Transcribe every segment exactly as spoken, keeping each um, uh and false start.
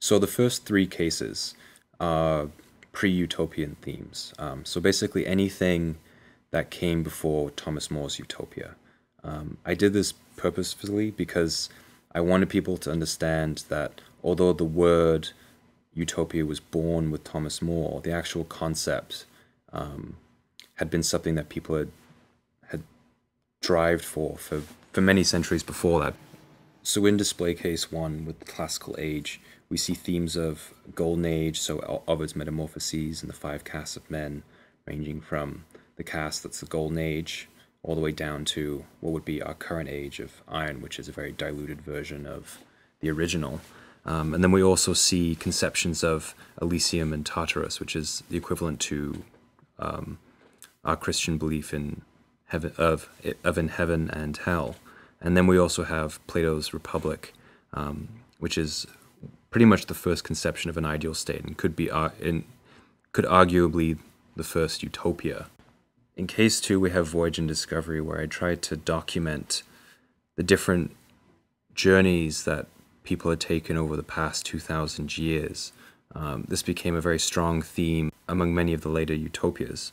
So the first three cases are pre-utopian themes. Um, so basically anything that came before Thomas More's Utopia. Um, I did this purposefully because I wanted people to understand that although the word utopia was born with Thomas More, the actual concept um, had been something that people had, had strived for, for for many centuries before that. So in display case one with the classical age, we see themes of golden age, so Ovid's Metamorphoses and the five castes of men, ranging from the caste that's the golden age all the way down to what would be our current age of iron, which is a very diluted version of the original. Um, and then we also see conceptions of Elysium and Tartarus, which is the equivalent to um, our Christian belief in heaven, of, of in heaven and hell. And then we also have Plato's Republic, um, which is pretty much the first conception of an ideal state and could be ar in, could arguably the first utopia. In case two, we have Voyage and Discovery, where I tried to document the different journeys that people had taken over the past two thousand years. Um, this became a very strong theme among many of the later utopias.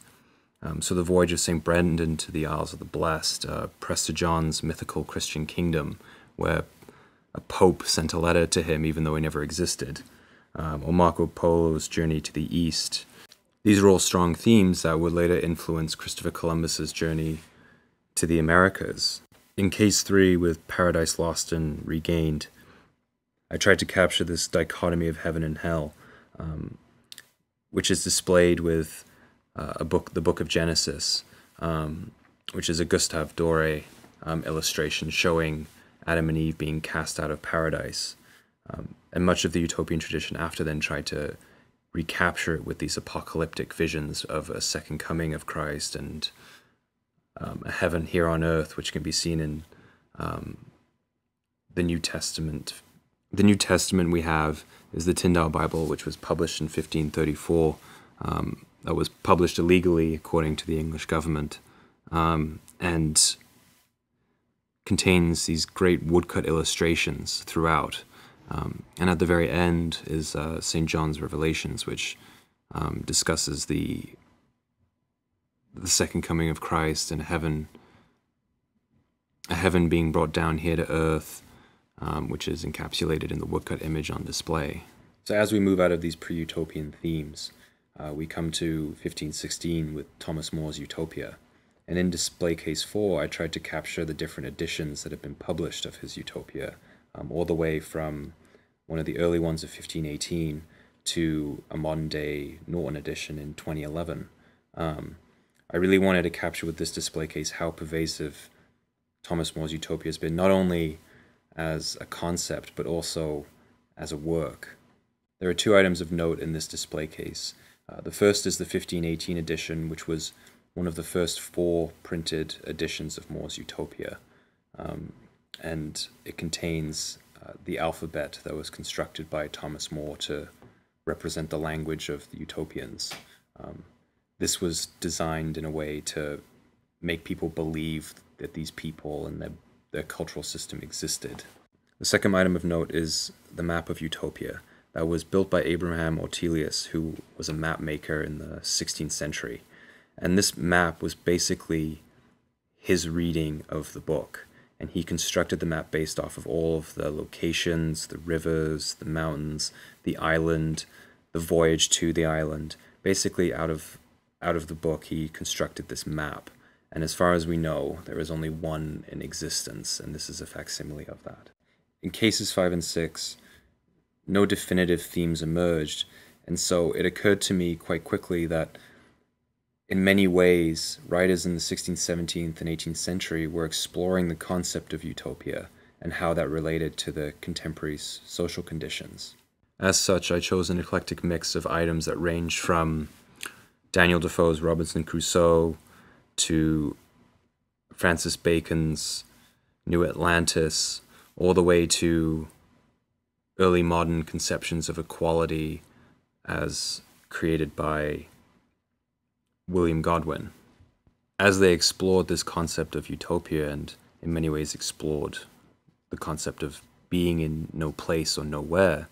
Um, so the voyage of Saint Brendan to the Isles of the Blessed, uh, Prester John's mythical Christian kingdom, where a pope sent a letter to him even though he never existed, um, or Marco Polo's journey to the East. These are all strong themes that would later influence Christopher Columbus's journey to the Americas. In case three, with Paradise Lost and Regained, I tried to capture this dichotomy of heaven and hell, um, which is displayed with Uh, a book, the Book of Genesis, um, which is a Gustav Doré um, illustration showing Adam and Eve being cast out of paradise. Um, and much of the utopian tradition after then tried to recapture it with these apocalyptic visions of a second coming of Christ and um, a heaven here on earth, which can be seen in um, the New Testament. The New Testament we have is the Tyndale Bible, which was published in fifteen thirty-four. Um, that was published illegally according to the English government, um, and contains these great woodcut illustrations throughout. Um, and at the very end is uh, Saint John's Revelations, which um, discusses the, the second coming of Christ and heaven, a heaven being brought down here to earth, um, which is encapsulated in the woodcut image on display. So as we move out of these pre-utopian themes, Uh, we come to fifteen sixteen with Thomas More's Utopia. And in display case four, I tried to capture the different editions that have been published of his Utopia, um, all the way from one of the early ones of fifteen eighteen to a modern-day Norton edition in twenty eleven. Um, I really wanted to capture with this display case how pervasive Thomas More's Utopia has been, not only as a concept, but also as a work. There are two items of note in this display case. Uh, the first is the fifteen eighteen edition, which was one of the first four printed editions of More's Utopia, um, and it contains uh, the alphabet that was constructed by Thomas More to represent the language of the utopians. Um, this was designed in a way to make people believe that these people and their, their cultural system existed. The second item of note is the map of Utopia. Uh, was built by Abraham Ortelius, who was a map maker in the sixteenth century. And this map was basically his reading of the book. And he constructed the map based off of all of the locations, the rivers, the mountains, the island, the voyage to the island. Basically out of, out of the book, he constructed this map. And as far as we know, there is only one in existence, and this is a facsimile of that. In cases five and six, no definitive themes emerged, and so it occurred to me quite quickly that in many ways writers in the sixteenth, seventeenth, and eighteenth century were exploring the concept of utopia and how that related to the contemporary social conditions. As such, I chose an eclectic mix of items that range from Daniel Defoe's Robinson Crusoe to Francis Bacon's New Atlantis, all the way to early modern conceptions of equality as created by William Godwin, as they explored this concept of utopia and in many ways explored the concept of being in no place or nowhere.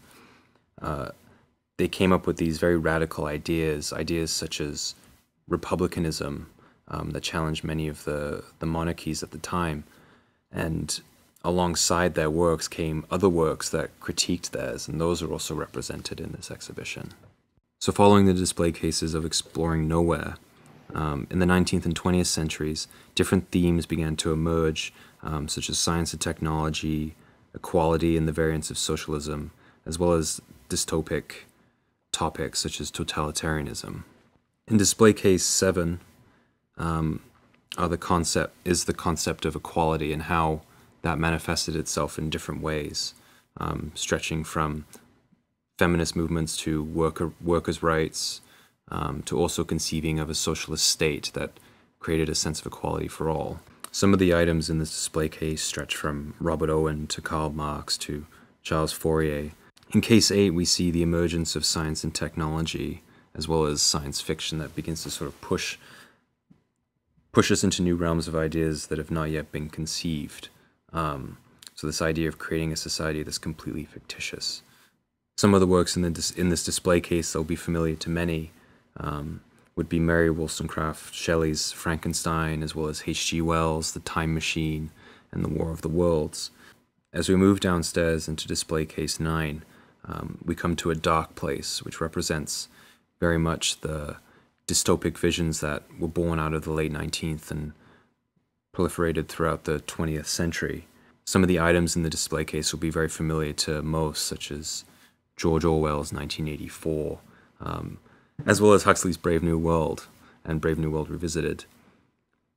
uh, they came up with these very radical ideas, ideas such as republicanism, um, that challenged many of the, the monarchies at the time. And alongside their works came other works that critiqued theirs, and those are also represented in this exhibition. So following the display cases of exploring nowhere, um, in the nineteenth and twentieth centuries, different themes began to emerge, um, such as science and technology, equality and the variance of socialism, as well as dystopic topics such as totalitarianism. In display case seven, um, are the concept, is the concept of equality and how that manifested itself in different ways, um, stretching from feminist movements to worker, workers' rights, um, to also conceiving of a socialist state that created a sense of equality for all. Some of the items in this display case stretch from Robert Owen to Karl Marx to Charles Fourier. In case eight, we see the emergence of science and technology, as well as science fiction that begins to sort of push, push us into new realms of ideas that have not yet been conceived. Um, so this idea of creating a society that's completely fictitious. Some of the works in, the, in this display case that will be familiar to many um, would be Mary Wollstonecraft Shelley's Frankenstein, as well as H G Wells' The Time Machine and The War of the Worlds. As we move downstairs into display case nine, um, we come to a dark place, which represents very much the dystopic visions that were born out of the late nineteenth and proliferated throughout the twentieth century. Some of the items in the display case will be very familiar to most, such as George Orwell's nineteen eighty-four, um, as well as Huxley's Brave New World and Brave New World Revisited.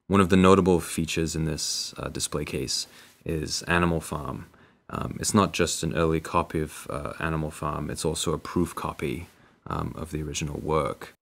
One of the notable features in this uh, display case is Animal Farm. Um, it's not just an early copy of uh, Animal Farm, it's also a proof copy um, of the original work.